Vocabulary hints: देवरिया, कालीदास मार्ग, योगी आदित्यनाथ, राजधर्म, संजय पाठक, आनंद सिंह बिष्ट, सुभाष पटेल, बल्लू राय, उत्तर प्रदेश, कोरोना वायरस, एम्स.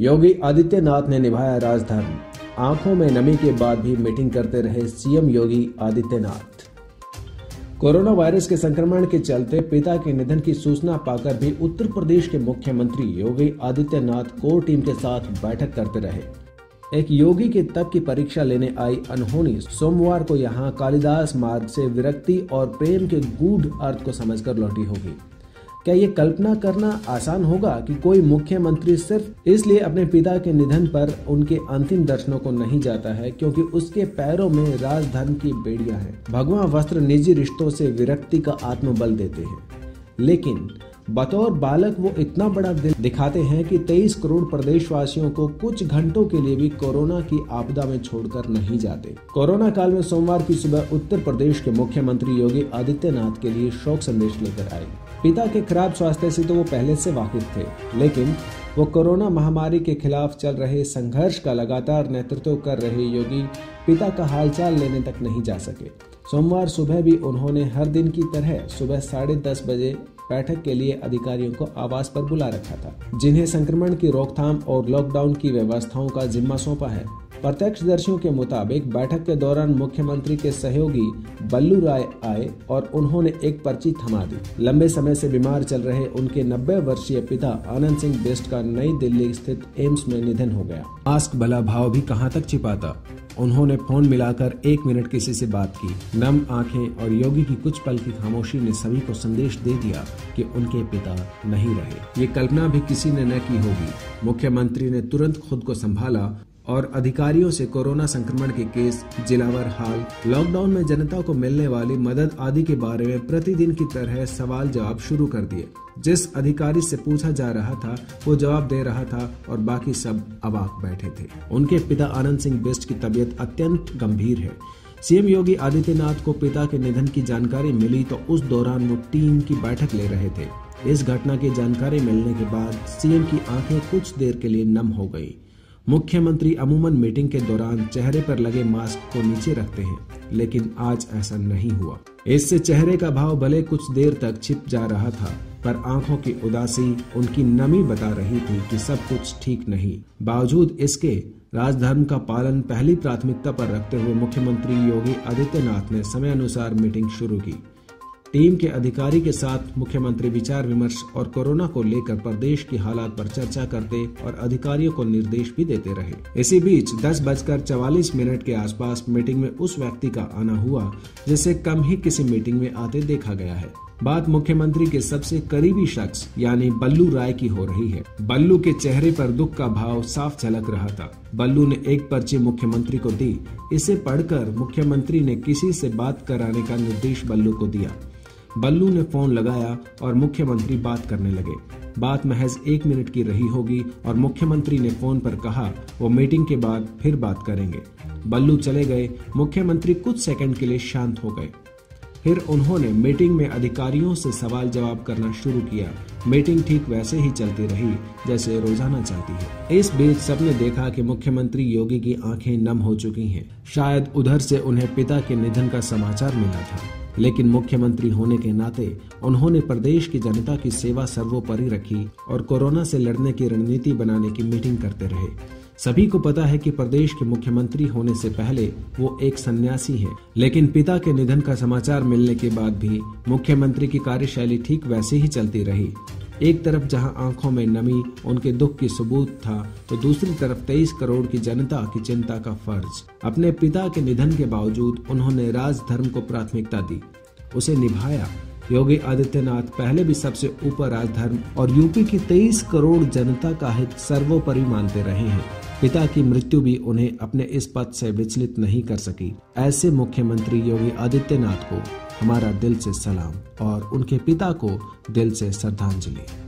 योगी आदित्यनाथ ने निभाया राजधर्म। आंखों में नमी के बाद भी मीटिंग करते रहे CM योगी आदित्यनाथ। कोरोना वायरस के संक्रमण के चलते पिता के निधन की सूचना पाकर भी उत्तर प्रदेश के मुख्यमंत्री योगी आदित्यनाथ कोर टीम के साथ बैठक करते रहे। एक योगी के तप की परीक्षा लेने आई अनहोनी सोमवार को यहां कालीदास मार्ग से विरक्ति और प्रेम के गूढ़ अर्थ को समझकर लौटी होगी। क्या ये कल्पना करना आसान होगा कि कोई मुख्यमंत्री सिर्फ इसलिए अपने पिता के निधन पर उनके अंतिम दर्शनों को नहीं जाता है क्योंकि उसके पैरों में राजधर्म की बेड़ियां हैं। भगवा वस्त्र निजी रिश्तों से विरक्ति का आत्मबल देते हैं, लेकिन बतौर बालक वो इतना बड़ा दिल दिखाते हैं कि 23 करोड़ प्रदेशवासियों को कुछ घंटों के लिए भी कोरोना की आपदा में छोड़कर नहीं जाते। कोरोना काल में सोमवार की सुबह उत्तर प्रदेश के मुख्यमंत्री योगी आदित्यनाथ के लिए शोक संदेश लेकर आए। पिता के खराब स्वास्थ्य से तो वो पहले से वाकिफ थे, लेकिन वो कोरोना महामारी के खिलाफ चल रहे संघर्ष का लगातार नेतृत्व कर रहे योगी पिता का हालचाल लेने तक नहीं जा सके। सोमवार सुबह भी उन्होंने हर दिन की तरह सुबह 10:30 बजे बैठक के लिए अधिकारियों को आवास पर बुला रखा था, जिन्हें संक्रमण की रोकथाम और लॉकडाउन की व्यवस्थाओं का जिम्मा सौंपा है। प्रत्यक्षदर्शियों के मुताबिक बैठक के दौरान मुख्यमंत्री के सहयोगी बल्लू राय आए और उन्होंने एक पर्ची थमा दी। लंबे समय से बीमार चल रहे उनके 90 वर्षीय पिता आनंद सिंह बिष्ट का नई दिल्ली स्थित एम्स में निधन हो गया। मास्क भला भाव भी कहां तक छिपाता। उन्होंने फोन मिलाकर 1 मिनट किसी से बात की। नम आंखें और योगी की कुछ पल की खामोशी ने सभी को संदेश दे दिया कि उनके पिता नहीं रहे। ये कल्पना भी किसी ने न की होगी। मुख्यमंत्री ने तुरंत खुद को संभाला और अधिकारियों से कोरोना संक्रमण के केस, जिलावार हाल, लॉकडाउन में जनता को मिलने वाली मदद आदि के बारे में प्रतिदिन की तरह सवाल जवाब शुरू कर दिए। जिस अधिकारी से पूछा जा रहा था वो जवाब दे रहा था और बाकी सब अवाक बैठे थे। उनके पिता आनंद सिंह बिष्ट की तबीयत अत्यंत गंभीर है। सीएम योगी आदित्यनाथ को पिता के निधन की जानकारी मिली तो उस दौरान वो टीम की बैठक ले रहे थे। इस घटना की जानकारी मिलने के बाद सीएम की आंखें कुछ देर के लिए नम हो गयी। मुख्यमंत्री अमूमन मीटिंग के दौरान चेहरे पर लगे मास्क को नीचे रखते हैं, लेकिन आज ऐसा नहीं हुआ। इससे चेहरे का भाव भले कुछ देर तक छिप जा रहा था, पर आंखों की उदासी, उनकी नमी बता रही थी कि सब कुछ ठीक नहीं। बावजूद इसके राजधर्म का पालन पहली प्राथमिकता पर रखते हुए मुख्यमंत्री योगी आदित्यनाथ ने समय अनुसार मीटिंग शुरू की। टीम के अधिकारी के साथ मुख्यमंत्री विचार विमर्श और कोरोना को लेकर प्रदेश की हालात पर चर्चा करते और अधिकारियों को निर्देश भी देते रहे। इसी बीच 10:44 के आसपास मीटिंग में उस व्यक्ति का आना हुआ जिसे कम ही किसी मीटिंग में आते देखा गया है। बात मुख्यमंत्री के सबसे करीबी शख्स यानी बल्लू राय की हो रही है। बल्लू के चेहरे पर दुख का भाव साफ झलक रहा था। बल्लू ने एक पर्ची मुख्यमंत्री को दी। इसे पढ़कर मुख्यमंत्री ने किसी से बात कराने का निर्देश बल्लू को दिया। बल्लू ने फोन लगाया और मुख्यमंत्री बात करने लगे। बात महज 1 मिनट की रही होगी और मुख्यमंत्री ने फोन पर कहा वो मीटिंग के बाद फिर बात करेंगे। बल्लू चले गए। मुख्यमंत्री कुछ सेकंड के लिए शांत हो गए। फिर उन्होंने मीटिंग में अधिकारियों से सवाल जवाब करना शुरू किया। मीटिंग ठीक वैसे ही चलती रही जैसे रोजाना चलती है। इस बीच सबने देखा कि मुख्यमंत्री योगी की आंखें नम हो चुकी हैं। शायद उधर से उन्हें पिता के निधन का समाचार मिला था, लेकिन मुख्यमंत्री होने के नाते उन्होंने प्रदेश की जनता की सेवा सर्वोपरि रखी और कोरोना से लड़ने की रणनीति बनाने की मीटिंग करते रहे। सभी को पता है कि प्रदेश के मुख्यमंत्री होने से पहले वो एक सन्यासी हैं, लेकिन पिता के निधन का समाचार मिलने के बाद भी मुख्यमंत्री की कार्यशैली ठीक वैसे ही चलती रही। एक तरफ जहां आंखों में नमी उनके दुख की सबूत था, तो दूसरी तरफ 23 करोड़ की जनता की चिंता का फर्ज। अपने पिता के निधन के बावजूद उन्होंने राजधर्म को प्राथमिकता दी, उसे निभाया। योगी आदित्यनाथ पहले भी सबसे ऊपर राजधर्म और यूपी की 23 करोड़ जनता का हित सर्वोपरि मानते रहे हैं। पिता की मृत्यु भी उन्हें अपने इस पद से विचलित नहीं कर सकी। ऐसे मुख्यमंत्री योगी आदित्यनाथ को हमारा दिल से सलाम और उनके पिता को दिल से श्रद्धांजलि।